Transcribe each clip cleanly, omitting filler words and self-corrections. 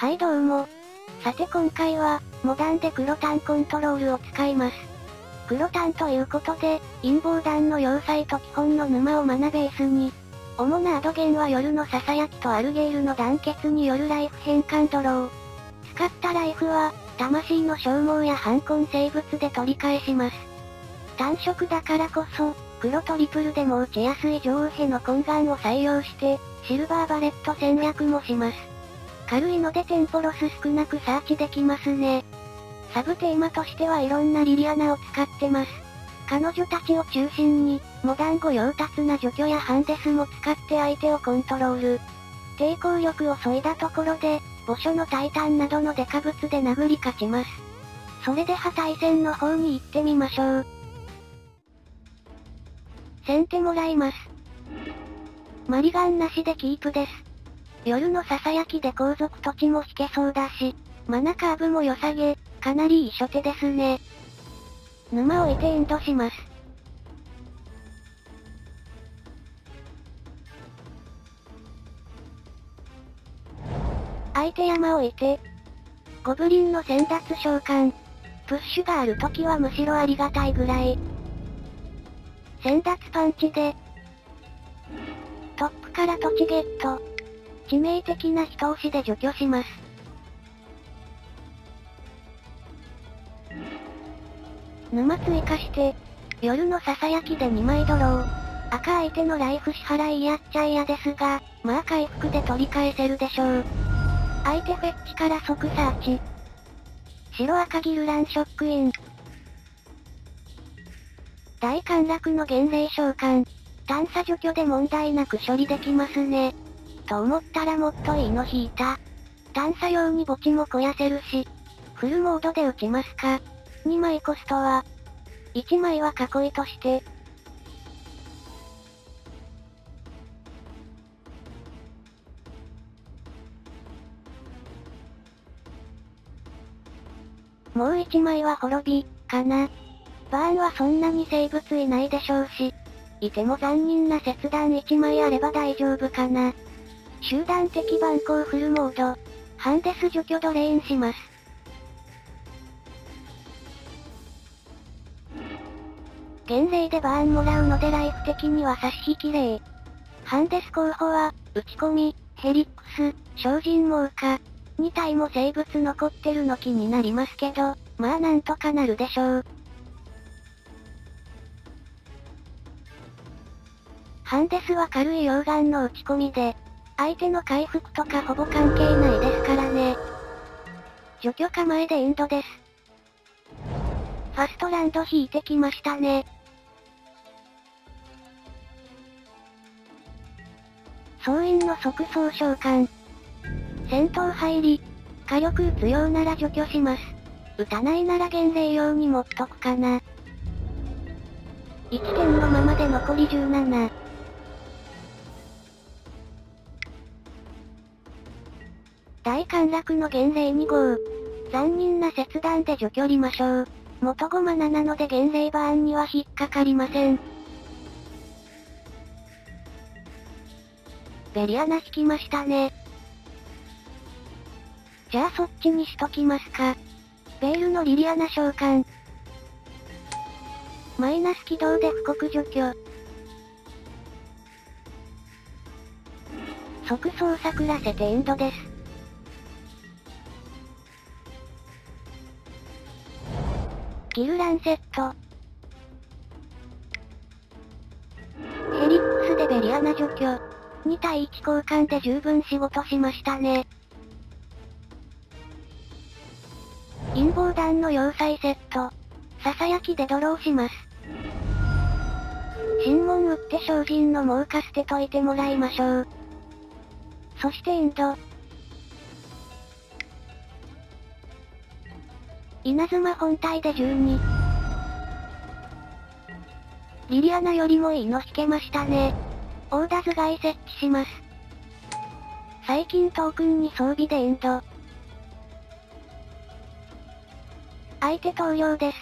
はいどうも。さて今回は、モダンで黒炭コントロールを使います。黒炭ということで、陰謀弾の要塞と基本の沼を学べースに、主なアドゲンは夜のささやきとアルゲールの団結によるライフ変換ドロー。使ったライフは、魂の消耗や反魂生物で取り返します。単色だからこそ、黒トリプルでも打ちやすい上辺の懇願を採用して、シルバーバレット戦略もします。軽いのでテンポロス少なくサーチできますね。サブテーマとしてはいろんなリリアナを使ってます。彼女たちを中心に、モダン語用達な除去やハンデスも使って相手をコントロール。抵抗力を削いだところで、墓所のタイタンなどのデカ物で殴り勝ちます。それでは対戦の方に行ってみましょう。先手もらいます。マリガンなしでキープです。夜のささやきで後続土地も引けそうだし、マナカーブも良さげ、かなりいい初手ですね。沼を得てエンドします。相手山を置いて、ゴブリンの先達召喚。プッシュがある時はむしろありがたいぐらい。先達パンチで、トップから土地ゲット。致命的な人押しで除去します。沼追加して、夜のささやきで2枚ドロー。赤相手のライフ支払いやっちゃ嫌ですが、まあ回復で取り返せるでしょう。相手フェッチから即サーチ。白赤ギルランショックイン。大陥落の幻霊召喚。探査除去で問題なく処理できますね。と思ったらもっといいの引いた。探査用に墓地も肥やせるし。フルモードで打ちますか。2枚コストは。1枚は囲いとして。もう1枚は滅び、かな。バーンはそんなに生物いないでしょうし、いても残忍な切断1枚あれば大丈夫かな。集団的蛮行フルモード、ハンデス除去ドレインします。幻霊でバーンもらうのでライフ的には差し引き0。ハンデス候補は、打ち込み、ヘリックス、精進猛火。2体も生物残ってるの気になりますけど、まあなんとかなるでしょう。ハンデスは軽い溶岩の打ち込みで、相手の回復とかほぼ関係ないですからね。除去構えでエンドです。ファストランド引いてきましたね。総員の即総召喚。戦闘入り。火力打つようなら除去します。打たないなら幻霊用に持っとくかな。1点のままで残り17。大陥落の幻霊2号。残忍な切断で除去りましょう。元ゴマ7なので幻霊バーンには引っかかりません。ベリアナ引きましたね。じゃあそっちにしときますか。ベールのリリアナ召喚。マイナス起動で布告除去。即操作らせてエンドです。ギルランセット。ヘリックスでベリアナ除去。2対1交換で十分仕事しましたね。陰謀弾の要塞セット。ささやきでドローします。神門打って精進の猛火捨てといてもらいましょう。そしてエンド。稲妻本体で12。リリアナよりもいいの引けましたね。オーダー頭蓋設置します。最近トークンに装備でエンド。相手投了です。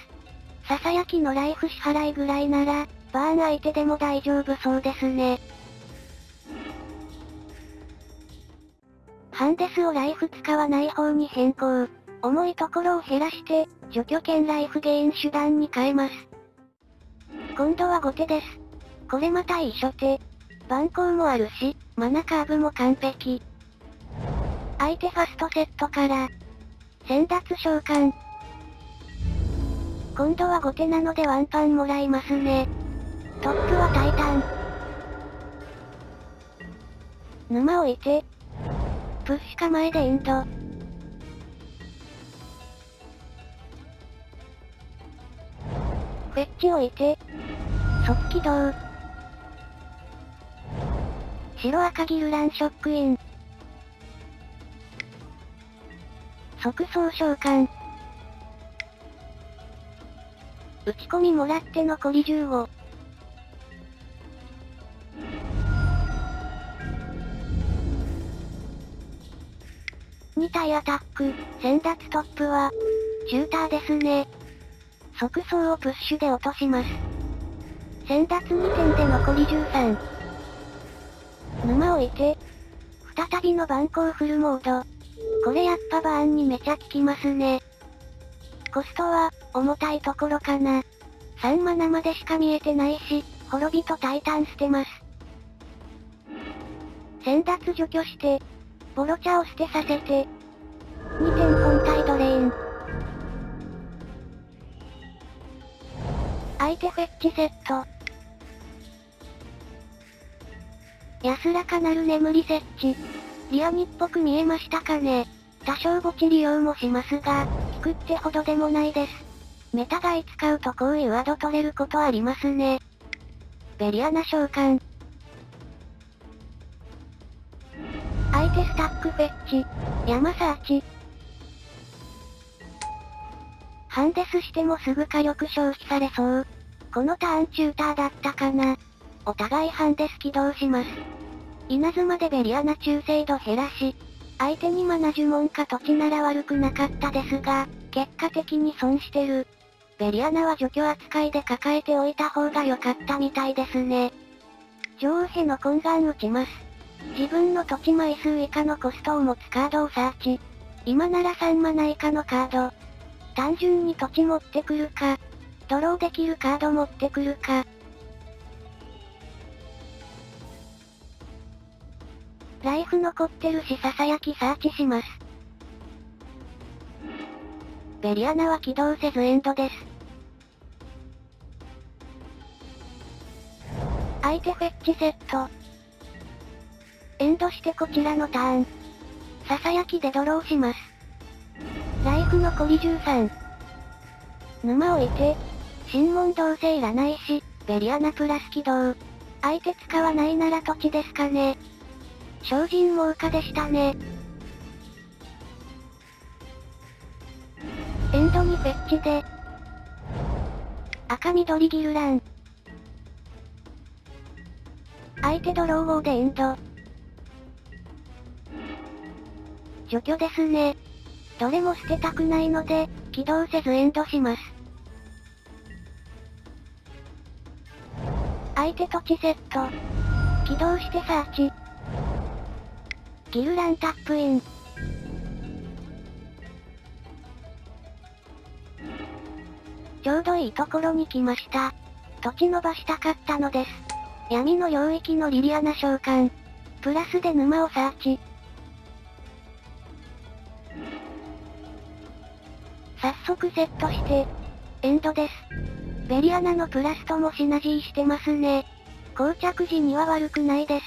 ささやきのライフ支払いぐらいなら、バーン相手でも大丈夫そうですね。ハンデスをライフ使わない方に変更。重いところを減らして、除去兼ライフゲイン手段に変えます。今度は後手です。これまたいい初手。蛮行もあるし、マナカーブも完璧。相手ファストセットから、先達召喚。今度は後手なのでワンパンもらいますね。トップはタイタン。沼置いて、プッシュ構えでエンド。フェッチ置いて、即起動。白赤ギルランショックイン。即送召喚。打ち込みもらって残り15。2体アタック、先達トップは、シューターですね。即走をプッシュで落とします。先達2点で残り13。沼置いて、再びの蛮行フルモード。これやっぱバーンにめちゃ効きますね。コストは、重たいところかな。3マナまでしか見えてないし、滅びとタイタン捨てます。先達除去して、ボロチャを捨てさせて、2点本体ドレイン。相手フェッチセット。安らかなる眠り設置。リアニっぽく見えましたかね。多少墓地利用もしますが、効くってほどでもないです。メタガイ使うとこういうワード取れることありますね。ベリアナ召喚。相手スタックフェッチ、山サーチ。ハンデスしてもすぐ火力消費されそう。このターンチューターだったかな。お互いハンデス起動します。稲妻でベリアナ忠誠度減らし、相手にマナ呪文か土地なら悪くなかったですが、結果的に損してる。ベリアナは除去扱いで抱えておいた方が良かったみたいですね。女王への懇願打ちます。自分の土地枚数以下のコストを持つカードをサーチ。今なら3マナ以下のカード。単純に土地持ってくるか、ドローできるカード持ってくるか。ライフ残ってるしささやきサーチします。ベリアナは起動せずエンドです。相手フェッチセット。エンドしてこちらのターン。ささやきでドローします。ライフ残り13。沼置いて、神門どうせいらないし、ベリアナプラス起動。相手使わないなら土地ですかね。精進猛火でしたね。エンドにフェッチで、赤緑ギルラン。相手ドロー5でエンド。除去ですね。どれも捨てたくないので、起動せずエンドします。相手土地セット。起動してサーチ。ギルランタップイン。ちょうどいいところに来ました。土地伸ばしたかったのです。闇の領域のリリアナ召喚。プラスで沼をサーチ。早速セットして、エンドです。ベリアナのプラスともシナジーしてますね。膠着時には悪くないです。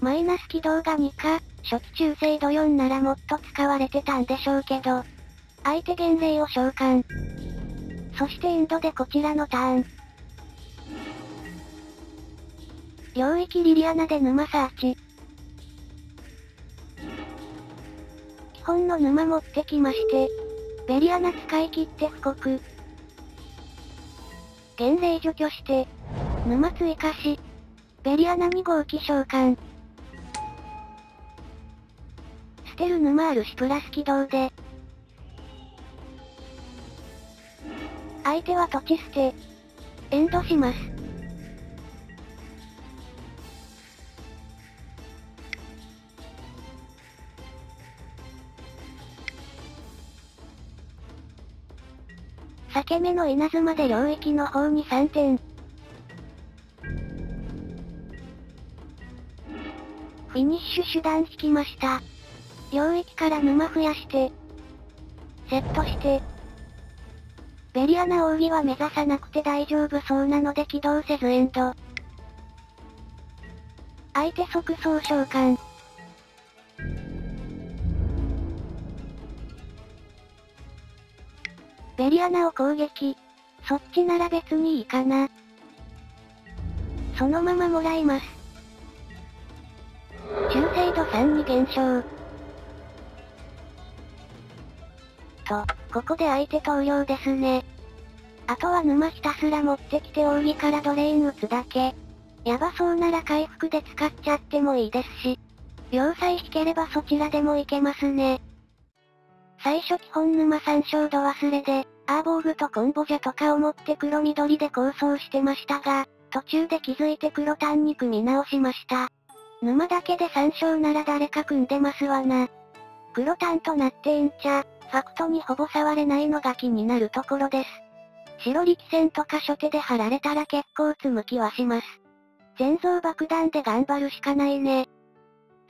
マイナス起動が2か、初期忠誠度4ならもっと使われてたんでしょうけど。相手幻霊を召喚。そしてエンドでこちらのターン。領域リリアナで沼サーチ。基本の沼持ってきまして、ベリアナ使い切って布告。幻霊除去して、沼追加し、ベリアナに号機召喚。捨てる沼あるしプラス起動で、相手は土地捨て、エンドします。裂け目の稲妻で領域の方に3点。フィニッシュ手段引きました。領域から沼増やして、セットして、ベリアナ扇は目指さなくて大丈夫そうなので起動せずエンド。相手即総召喚。ベリアナを攻撃。そっちなら別にいいかな。そのままもらいます。忠誠度3に減少。と、ここで相手投了ですね。あとは沼ひたすら持ってきて扇からドレイン打つだけ。やばそうなら回復で使っちゃってもいいですし。要塞引ければそちらでもいけますね。最初基本沼3照度忘れで、アーボーグとコンボジャとかを持って黒緑で構想してましたが、途中で気づいて黒単に組み直しました。沼だけで3照なら誰か組んでますわな。黒単となってんちゃ、ファクトにほぼ触れないのが気になるところです。白力戦とか初手で貼られたら結構積む気はします。全増爆弾で頑張るしかないね。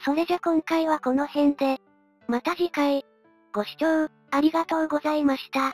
それじゃ今回はこの辺で。また次回。ご視聴ありがとうございました。